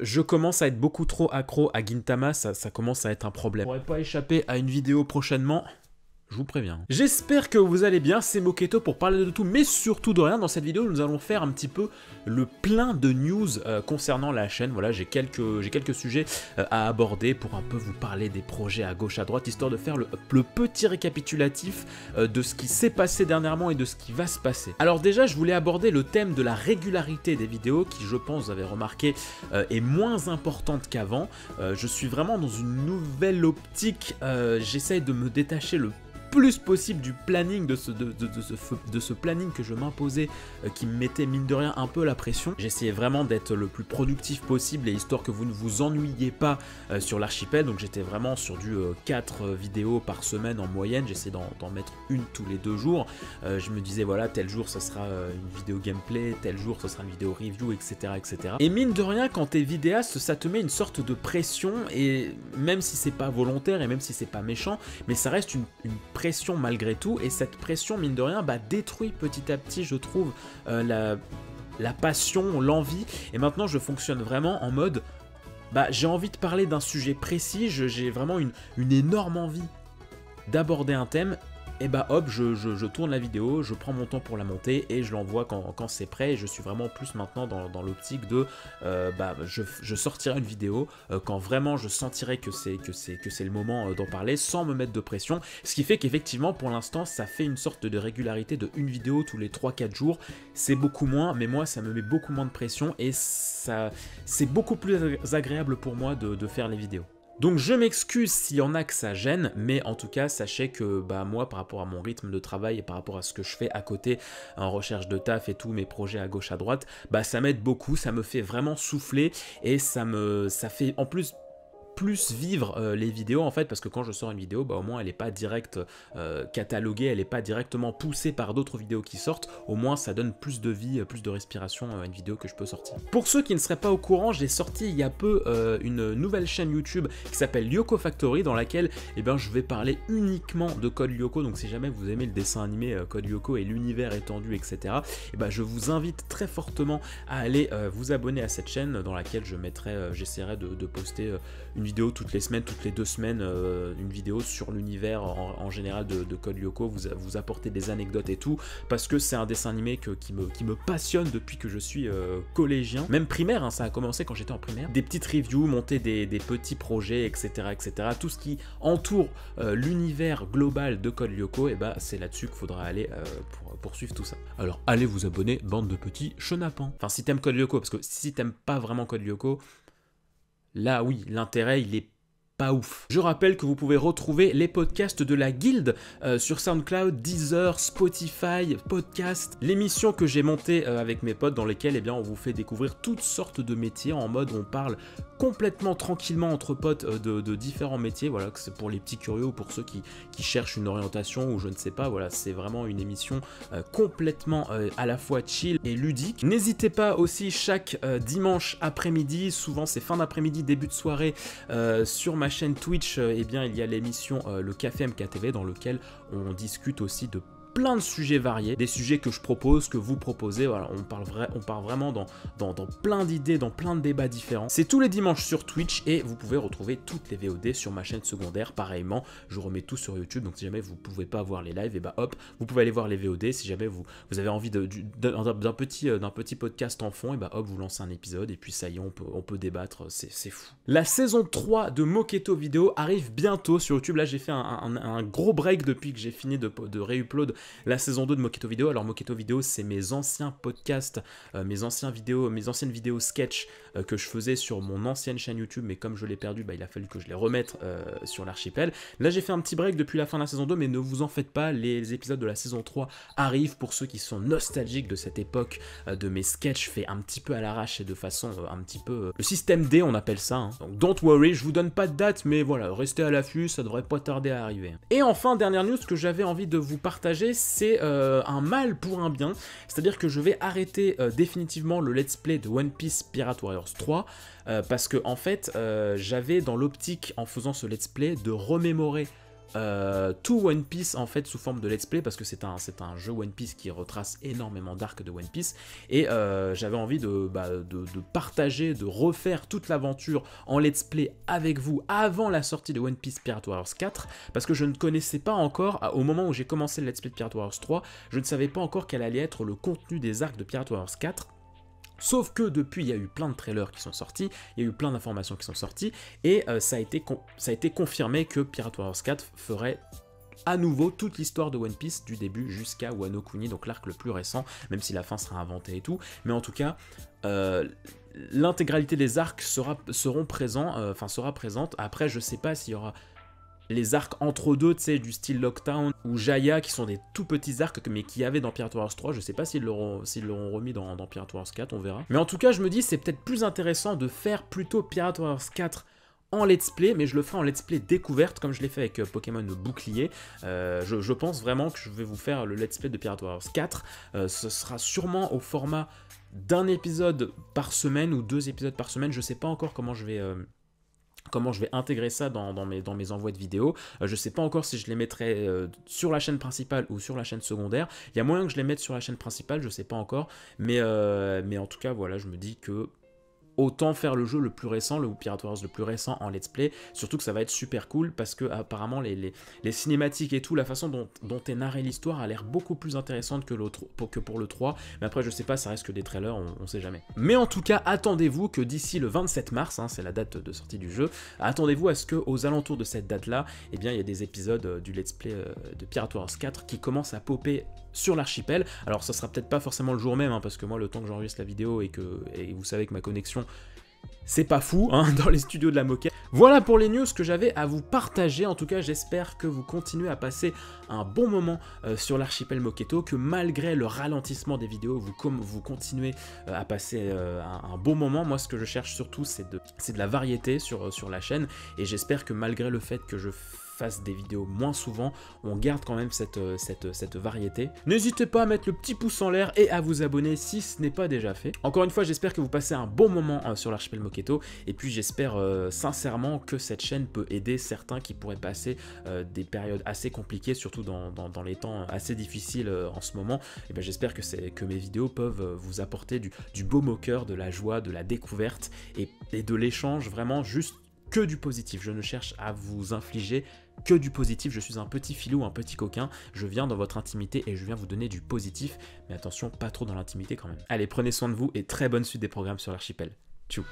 Je commence à être beaucoup trop accro à Gintama, ça commence à être un problème. On ne pourrait pas échapper à une vidéo prochainement, je vous préviens. J'espère que vous allez bien, c'est Moketo pour parler de tout, mais surtout de rien. Dans cette vidéo, nous allons faire un petit peu le plein de news concernant la chaîne. Voilà, j'ai quelques sujets à aborder pour un peu vous parler des projets à gauche, à droite, histoire de faire le petit récapitulatif de ce qui s'est passé dernièrement et de ce qui va se passer. Alors déjà, je voulais aborder le thème de la régularité des vidéos, qui je pense, vous avez remarqué, est moins importante qu'avant. Je suis vraiment dans une nouvelle optique, j'essaye de me détacher le plus possible du planning de ce planning que je m'imposais, qui me mettait mine de rien un peu la pression. J'essayais vraiment d'être le plus productif possible et histoire que vous ne vous ennuyiez pas sur l'archipel. Donc j'étais vraiment sur du 4 vidéos par semaine en moyenne. J'essayais d'en mettre une tous les 2 jours. Je me disais voilà, tel jour ça sera une vidéo gameplay, tel jour ça sera une vidéo review, etc., etc. Et mine de rien, quand t'es vidéaste, ça te met une sorte de pression, et même si c'est pas volontaire et même si c'est pas méchant, mais ça reste une pression malgré tout, et cette pression mine de rien détruit petit à petit, je trouve, la passion, l'envie. Et maintenant je fonctionne vraiment en mode j'ai envie de parler d'un sujet précis, j'ai vraiment une énorme envie d'aborder un thème, et hop, je tourne la vidéo, je prends mon temps pour la monter et je l'envoie quand c'est prêt. Et je suis vraiment plus maintenant dans l'optique de je sortirai une vidéo quand vraiment je sentirai que c'est le moment d'en parler, sans me mettre de pression. Ce qui fait qu'effectivement pour l'instant ça fait une sorte de régularité de une vidéo tous les 3-4 jours. C'est beaucoup moins, mais moi ça me met beaucoup moins de pression et ça, c'est beaucoup plus agréable pour moi de faire les vidéos. Donc je m'excuse s'il y en a que ça gêne, mais en tout cas sachez que moi, par rapport à mon rythme de travail et par rapport à ce que je fais à côté en recherche de taf et tous mes projets à gauche à droite, ça m'aide beaucoup, ça me fait vraiment souffler et ça fait en plus vivre les vidéos, en fait, parce que quand je sors une vidéo, au moins elle n'est pas direct cataloguée, elle n'est pas directement poussée par d'autres vidéos qui sortent. Au moins ça donne plus de vie, plus de respiration à une vidéo que je peux sortir. Pour ceux qui ne seraient pas au courant, j'ai sorti il y a peu une nouvelle chaîne YouTube qui s'appelle Lyoko Factory, dans laquelle je vais parler uniquement de Code Lyoko. Donc si jamais vous aimez le dessin animé Code Lyoko et l'univers étendu, etc., je vous invite très fortement à aller vous abonner à cette chaîne, dans laquelle je mettrai, j'essaierai de poster une vidéo toutes les semaines, toutes les 2 semaines, une vidéo sur l'univers en général de Code Lyoko, vous apporter des anecdotes et tout, parce que c'est un dessin animé qui me passionne depuis que je suis collégien, même primaire, hein, ça a commencé quand j'étais en primaire. Des petites reviews, monter des petits projets, etc., etc. Tout ce qui entoure l'univers global de Code Lyoko, c'est là-dessus qu'il faudra aller pour poursuivre tout ça. Alors allez vous abonner, bande de petits chenapans. Enfin, si t'aimes Code Lyoko, parce que si t'aimes pas vraiment Code Lyoko, là oui, l'intérêt il est pas ouf. Je rappelle que vous pouvez retrouver les podcasts de La Guilde sur Soundcloud, Deezer, Spotify, podcast. L'émission que j'ai montée avec mes potes, dans lesquelles on vous fait découvrir toutes sortes de métiers, en mode on parle complètement tranquillement entre potes de différents métiers. Voilà, que c'est pour les petits curieux ou pour ceux qui cherchent une orientation ou je ne sais pas. Voilà, c'est vraiment une émission complètement à la fois chill et ludique. N'hésitez pas aussi chaque dimanche après-midi, souvent c'est fin d'après-midi, début de soirée, sur ma chaîne Twitch, il y a l'émission le Café MKTV, dans lequel on discute aussi de plein de sujets variés, des sujets que je propose, que vous proposez. Voilà, on part vraiment dans plein d'idées, dans plein de débats différents. C'est tous les dimanches sur Twitch, et vous pouvez retrouver toutes les VOD sur ma chaîne secondaire. Pareillement, je remets tout sur YouTube, donc si jamais vous pouvez pas voir les lives, hop, vous pouvez aller voir les VOD. Si jamais vous avez envie d'un petit podcast en fond, hop, vous lancez un épisode et puis ça y est, on peut débattre, c'est fou. La saison 3 de Moketo Vidéo arrive bientôt sur YouTube. Là j'ai fait un gros break depuis que j'ai fini de réupload la saison 2 de Moketo Vidéo. Alors Moketo Vidéo, c'est mes anciens podcasts, mes anciennes vidéos sketch que je faisais sur mon ancienne chaîne YouTube, mais comme je l'ai perdu, il a fallu que je les remette sur l'archipel. Là j'ai fait un petit break depuis la fin de la saison 2, mais ne vous en faites pas, les épisodes de la saison 3 arrivent pour ceux qui sont nostalgiques de cette époque, de mes sketchs faits un petit peu à l'arrache et de façon un petit peu... le système D on appelle ça, hein. Donc don't worry, je vous donne pas de date, mais voilà, restez à l'affût, ça devrait pas tarder à arriver. Et enfin, dernière news que j'avais envie de vous partager, c'est un mal pour un bien, c'est-à-dire que je vais arrêter définitivement le let's play de One Piece Pirate Warriors 3, parce que en fait j'avais dans l'optique, en faisant ce let's play, de remémorer tout One Piece en fait sous forme de let's play, parce que c'est un jeu One Piece qui retrace énormément d'arcs de One Piece, et j'avais envie de partager, de refaire toute l'aventure en let's play avec vous avant la sortie de One Piece Pirate Warriors 4, parce que je ne connaissais pas encore, au moment où j'ai commencé le let's play de Pirate Warriors 3, je ne savais pas encore quel allait être le contenu des arcs de Pirate Warriors 4. Sauf que depuis, il y a eu plein de trailers qui sont sortis, il y a eu plein d'informations qui sont sorties, et ça a été confirmé que Pirate Warriors 4 ferait à nouveau toute l'histoire de One Piece du début jusqu'à Wano Kuni, donc l'arc le plus récent, même si la fin sera inventée et tout. Mais en tout cas, l'intégralité des arcs sera présente. Après, je sais pas s'il y aura les arcs entre deux, tu sais, du style Lockdown ou Jaya, qui sont des tout petits arcs, mais qu'il y avait dans Pirate Warriors 3. Je sais pas s'ils l'auront remis dans Pirate Warriors 4, on verra. Mais en tout cas, je me dis, c'est peut-être plus intéressant de faire plutôt Pirate Warriors 4 en let's play, mais je le ferai en let's play découverte, comme je l'ai fait avec Pokémon Bouclier. Je pense vraiment que je vais vous faire le let's play de Pirate Warriors 4. Ce sera sûrement au format d'un épisode par semaine ou deux épisodes par semaine. Je sais pas encore comment je vais intégrer ça dans mes envois de vidéos. Je sais pas encore si je les mettrai sur la chaîne principale ou sur la chaîne secondaire. Il y a moyen que je les mette sur la chaîne principale, je sais pas encore. Mais en tout cas, voilà, je me dis que autant faire le jeu le plus récent, le Pirate Warriors le plus récent en let's play, surtout que ça va être super cool, parce que apparemment les cinématiques et tout, la façon dont est narrée l'histoire a l'air beaucoup plus intéressante que pour le 3, mais après je sais pas, ça reste que des trailers, on sait jamais. Mais en tout cas, attendez-vous que d'ici le 27 mars, hein, c'est la date de sortie du jeu, attendez-vous à ce que aux alentours de cette date-là, eh bien il y a des épisodes du let's play de Pirate Warriors 4 qui commencent à popper sur l'archipel. Alors ça sera peut-être pas forcément le jour même, hein, parce que moi le temps que j'enregistre la vidéo et vous savez que ma connexion c'est pas fou, hein, dans les studios de la Moketo. Voilà pour les news que j'avais à vous partager. En tout cas, j'espère que vous continuez à passer un bon moment sur l'archipel Moketo, que malgré le ralentissement des vidéos, vous continuez à passer un bon moment. Moi, ce que je cherche surtout, c'est de la variété sur la chaîne, et j'espère que malgré le fait que je fasse des vidéos moins souvent, on garde quand même cette variété. N'hésitez pas à mettre le petit pouce en l'air et à vous abonner si ce n'est pas déjà fait. Encore une fois, j'espère que vous passez un bon moment sur l'archipel Moketo, et puis j'espère sincèrement que cette chaîne peut aider certains qui pourraient passer des périodes assez compliquées, surtout dans les temps assez difficiles en ce moment. Et ben j'espère que mes vidéos peuvent vous apporter du baume au cœur, de la joie, de la découverte et de l'échange, vraiment juste que du positif. Je ne cherche à vous infliger que du positif, je suis un petit filou, un petit coquin, je viens dans votre intimité et je viens vous donner du positif, mais attention, pas trop dans l'intimité quand même. Allez, prenez soin de vous et très bonne suite des programmes sur l'archipel. Tchou.